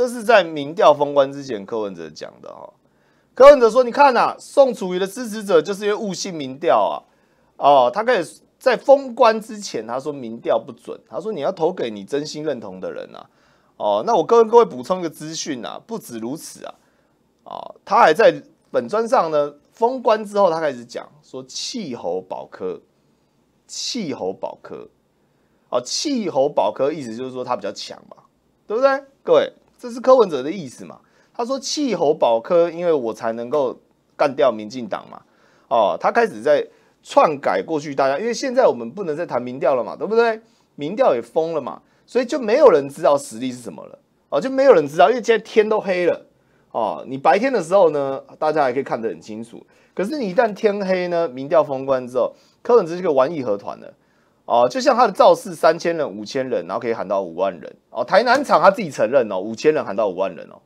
这是在民调封关之前柯文哲讲的哈。柯文哲说：“你看啊，宋楚瑜的支持者就是因为误信民调啊，哦，他可以在封关之前，他说民调不准，他说你要投给你真心认同的人啊。哦，那我跟各位补充一个资讯啊，不止如此啊，哦，他还在本专上呢，封关之后他开始讲说弃侯保柯，弃侯保柯，哦，弃侯保柯意思就是说他比较强嘛，对不对？各位，这是柯文哲的意思嘛。”他说弃侯保柯，因为我才能够干掉民进党嘛。哦，他开始在篡改过去大家，因为现在我们不能再谈民调了嘛，对不对？民调也封了嘛，所以就没有人知道实力是什么了。哦，就没有人知道，因为现在天都黑了。哦，你白天的时候呢，大家还可以看得很清楚。可是你一旦天黑呢，民调封关之后，柯文哲这个玩义和团了。哦，就像他的造势3000人、5000人，然后可以喊到5万人。哦，台南场他自己承认哦，5000人喊到5万人哦。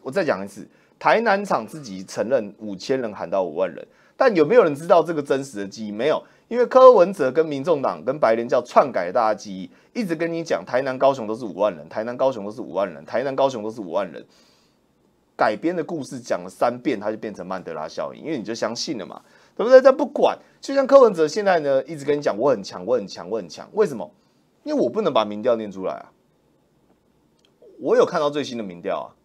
我再讲一次，台南场自己承认5000人喊到5万人，但有没有人知道这个真实的记忆？没有，因为柯文哲跟民众党跟白莲教篡改大家记忆，一直跟你讲台南、高雄都是5万人，台南、高雄都是5万人，台南、高雄都是5万人。改编的故事讲了3遍，它就变成曼德拉效应，因为你就相信了嘛，对不对？但不管，就像柯文哲现在呢，一直跟你讲我很强，我很强，我很强，为什么？因为我不能把民调念出来啊，我有看到最新的民调啊。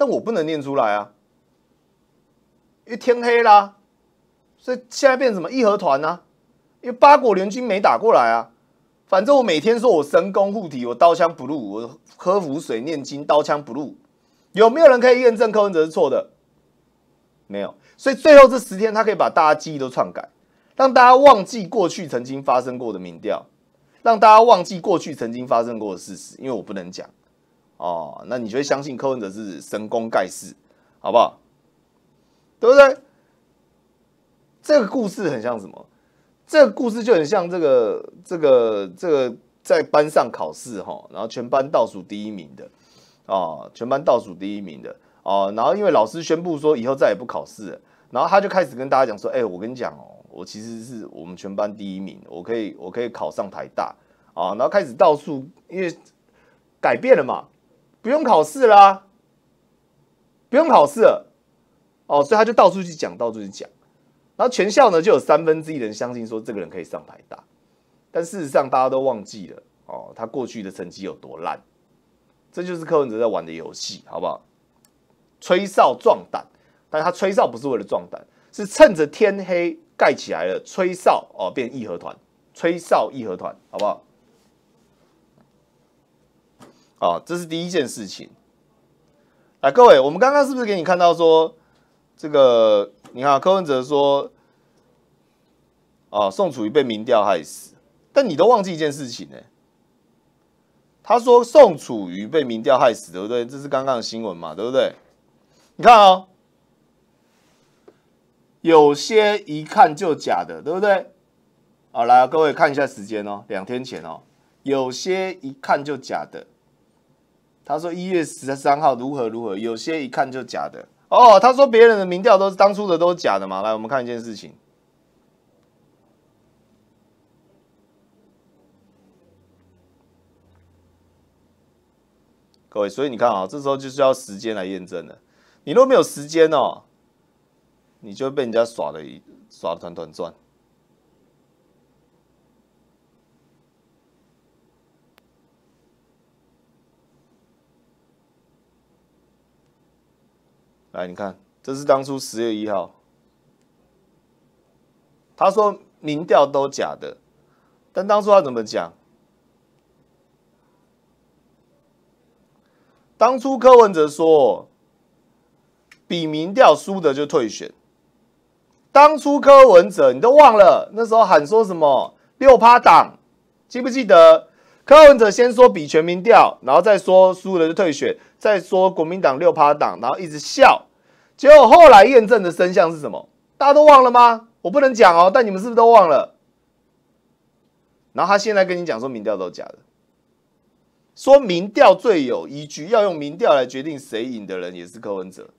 但我不能念出来啊，因为天黑啦，所以现在变成什么义和团啊？因为八国联军没打过来啊，反正我每天说我神功护体，我刀枪不入，我喝符水念经，刀枪不入，有没有人可以验证柯文哲是错的？没有，所以最后这10天他可以把大家记忆都篡改，让大家忘记过去曾经发生过的民调，让大家忘记过去曾经发生过的事实，因为我不能讲。哦，那你就会相信柯文哲是神功盖世，好不好？对不对？这个故事很像什么？这个故事就很像这个在班上考试哈，然后全班倒数第一名的，哦，全班倒数第一名的，哦，然后因为老师宣布说以后再也不考试了，然后他就开始跟大家讲说，哎，我跟你讲哦，我其实是我们全班第一名，我可以考上台大啊，哦，然后开始倒数，因为改变了嘛。不用考试啦，不用考试了，哦，所以他就到处去讲，到处去讲，然后全校呢就有1/3人相信说这个人可以上台大，但事实上大家都忘记了哦，他过去的成绩有多烂，这就是柯文哲在玩的游戏，好不好？吹哨壮胆，但他吹哨不是为了壮胆，是趁着天黑盖起来了，吹哨哦，变义和团，吹哨义和团，好不好？好，这是第一件事情。来，各位，我们刚刚是不是给你看到说，这个你看柯文哲说，啊，宋楚瑜被民调害死，但你都忘记一件事情呢，欸。他说宋楚瑜被民调害死，对不对？这是刚刚的新闻嘛，对不对？你看哦，有些一看就假的，对不对？好，来，各位看一下时间哦，2天前哦，有些一看就假的。他说1月13号如何如何，有些一看就假的哦。他说别人的民调都是当初的都是假的嘛。来，我们看一件事情。各位，所以你看啊，这时候就是要时间来验证了。你如果没有时间哦，你就被人家耍的团团转。来，你看，这是当初10月1号，他说民调都假的，但当初他怎么讲？当初柯文哲说，比民调输的就退选。当初柯文哲你都忘了，那时候喊说什么6%党，记不记得？柯文哲先说比全民调，然后再说输的就退选，再说国民党6%党，然后一直笑。结果后来验证的真相是什么？大家都忘了吗？我不能讲哦，但你们是不是都忘了？然后他现在跟你讲说民调都是假的，说民调最有依据，要用民调来决定谁赢的人也是柯文哲。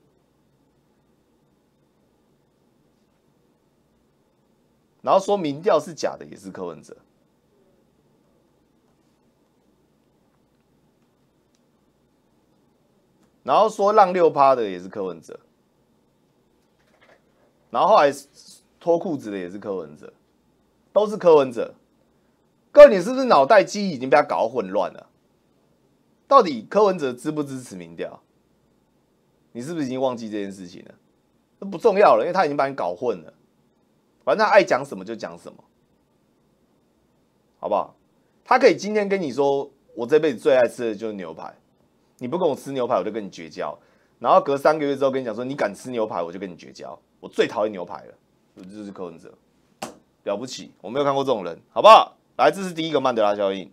然后说民调是假的也是柯文哲。然后说让6%的也是柯文哲，然后后来脱裤子的也是柯文哲，都是柯文哲。各位，你是不是脑袋记忆已经被他搞混乱了？到底柯文哲支不支持民调？你是不是已经忘记这件事情了？那不重要了，因为他已经把你搞混了。反正他爱讲什么就讲什么，好不好？他可以今天跟你说，我这辈子最爱吃的就是牛排，你不跟我吃牛排，我就跟你绝交。然后隔3个月之后跟你讲说，你敢吃牛排，我就跟你绝交。我最讨厌牛排了，就是柯文哲，了不起，我没有看过这种人，好不好？来，这是第一个曼德拉效应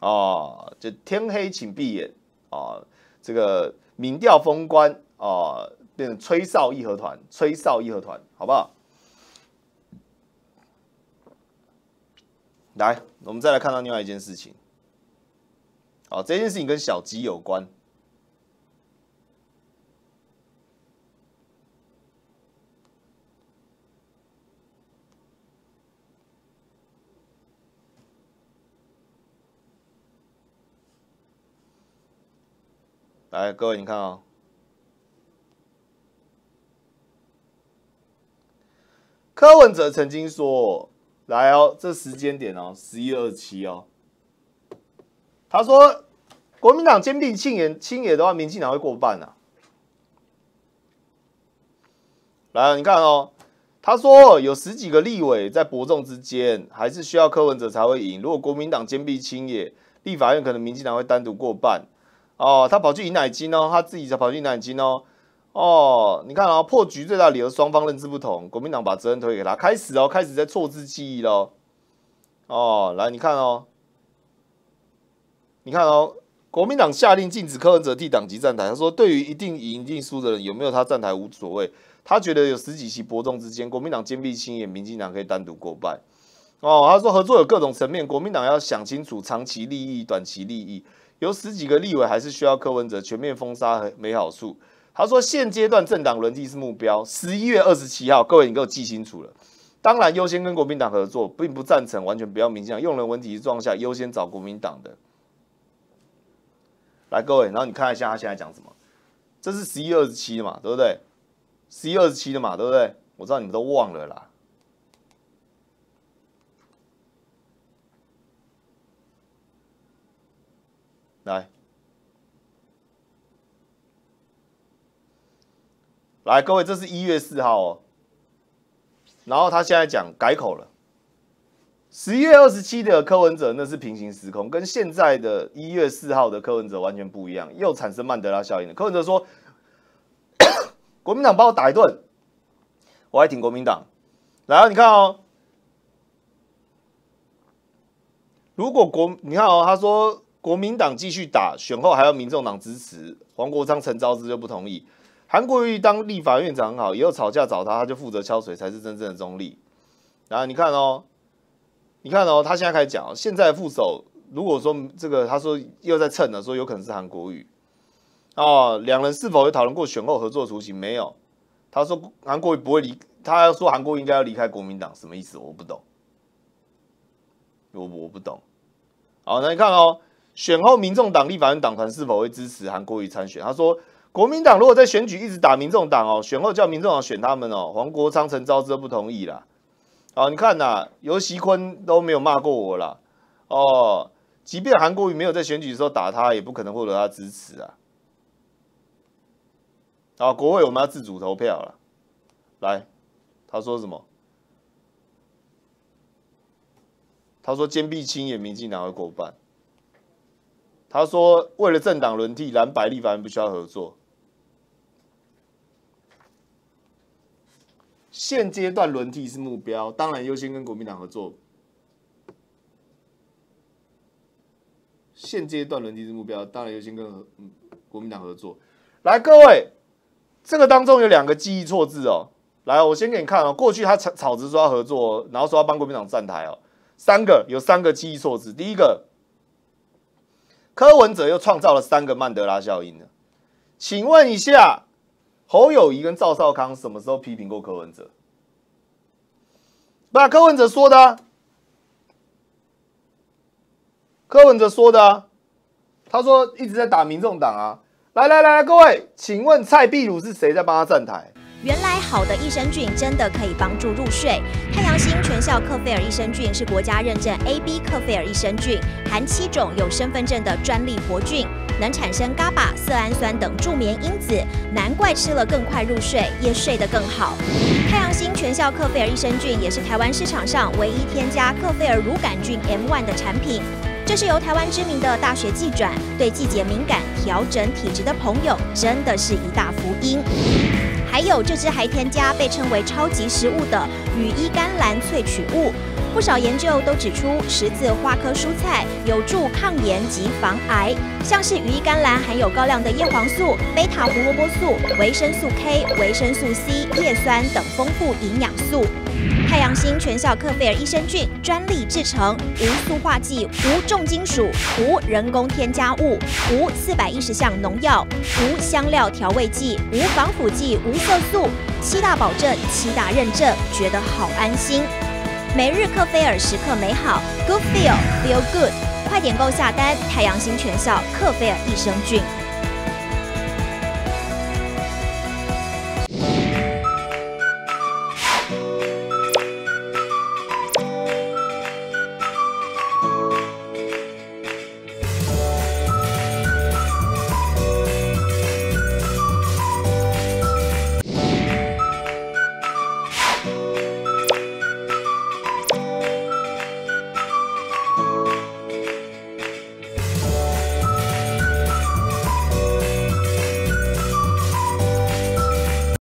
啊，就天黑请闭眼啊，这个民调封关啊，变成吹哨义和团，吹哨义和团，好不好？来，我们再来看到另外一件事情。好，这件事情跟小鸡有关。来，各位，你看啊，柯文哲曾经说，来哦，这时间点哦，11月27哦，他说，国民党坚定清野的话，民进党会过半啊。来，你看哦，他说有10几个立委在伯仲之间，还是需要柯文哲才会赢。如果国民党坚定清野，立法院可能民进党会单独过半。哦，他跑去赢奶金哦，他自己才跑去赢奶金哦。哦，你看哦，破局最大理由双方认知不同，国民党把责任推给他，开始哦，开始在错置记忆喽。哦，来，你看哦，你看哦，国民党下令禁止柯文哲替党籍站台，他说对于一定赢一定输的人有没有他站台无所谓，他觉得有10几席伯仲之间，国民党坚壁清野，民进党可以单独过半。哦，他说合作有各种层面，国民党要想清楚长期利益、短期利益。有10几个立委还是需要柯文哲全面封杀没好处。他说现阶段政党轮替是目标。11月27号，各位你给我记清楚了。当然优先跟国民党合作，并不赞成完全不要民进党用人问题状况下优先找国民党的。来，各位，然后你看一下他现在讲什么。这是11月27的嘛，对不对？11月27的嘛，对不对？我知道你们都忘了啦。来，来，各位，这是1月4号哦。然后他现在讲改口了。11月27的柯文哲那是平行时空，跟现在的1月4号的柯文哲完全不一样，又产生曼德拉效应了。柯文哲说：“国民党把我打一顿，我还挺国民党。”然后你看哦，如果你看哦，他说。国民党继续打，选后还要民众党支持。黄国昌、陈昭之就不同意。韩国瑜当立法院长很好，以后吵架找他，他就负责敲水才是真正的中立。然后你看哦，你看哦，他现在开始讲、哦，现在副手如果说这个，他说又在蹭了，说有可能是韩国瑜。哦，两人是否有讨论过选后合作雏形？没有。他说韩国瑜不会离，他要说韩国瑜应该要离开国民党，什么意思？我不懂，我不懂。好，那你看哦。选后，民众党立法院党团是否会支持韩国瑜参选？他说，国民党如果在选举一直打民众党哦，选后叫民众党选他们哦，黄国昌、陈昭之都不同意啦。哦，你看呐，游锡堃都没有骂过我啦。哦，即便韩国瑜没有在选举的时候打他，也不可能获得他支持啊。啊，国会我们要自主投票啦。来，他说什么？他说坚壁清野，民进党会过半。他说：“为了政党轮替，蓝白立法院不需要合作。现阶段轮替是目标，当然优先跟国民党合作。现阶段轮替是目标，当然优先跟国民党合作。来，各位，这个当中有2个记忆错字哦。来，我先给你看哦。过去他吵着说要合作、哦，然后说要帮国民党站台哦。有3个记忆错字。第一个。”柯文哲又创造了3个曼德拉效应了。请问一下，侯友宜跟赵少康什么时候批评过柯文哲？那柯文哲说的、啊，柯文哲说的、啊，他说一直在打民众党啊。来，各位，请问蔡壁如是谁在帮他站台？原来好的益生菌真的可以帮助入睡。太阳星全效克菲尔益生菌是国家认证 AB 克菲尔益生菌，含7种有身份证的专利活菌，能产生 GABA、色氨酸等助眠因子，难怪吃了更快入睡，也睡得更好。太阳星全效克菲尔益生菌也是台湾市场上唯一添加克菲尔乳杆菌 M1 的产品。 这是由台湾知名的大学季转，对季节敏感、调整体质的朋友，真的是一大福音。还有这支还添加被称为超级食物的羽衣甘蓝萃取物，不少研究都指出，十字花科蔬菜有助抗炎及防癌。像是羽衣甘蓝含有高量的叶黄素、贝塔胡萝卜素、维生素 K、维生素 C、叶酸等丰富营养素。 太阳星全效克菲尔益生菌专利制成，无塑化剂，无重金属，无人工添加物，无410项农药，无香料调味剂，无防腐剂，无色素，7大保证，7大认证，觉得好安心。每日克菲尔时刻美好 ，Good Feel Feel Good， 快点购下单！太阳星全效克菲尔益生菌。